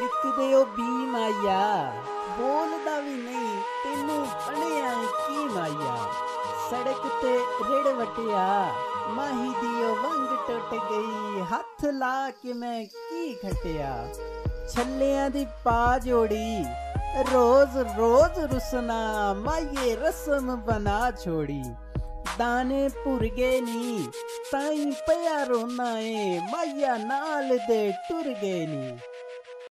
विकदे B माइया बोलदा भी नहीं तेनू पढ़िया की माइया। सड़क ते रेड़ वटिया माही दियो वंग टुट गई, हथ ला के मैं की घटिया। छल्लियां दी पा जोड़ी रोज रोज रुसना माइये रस्म बना छोड़ी। दाने भुरगे नी ताई पया रोना ए माइया नाल दे टुर गए नी।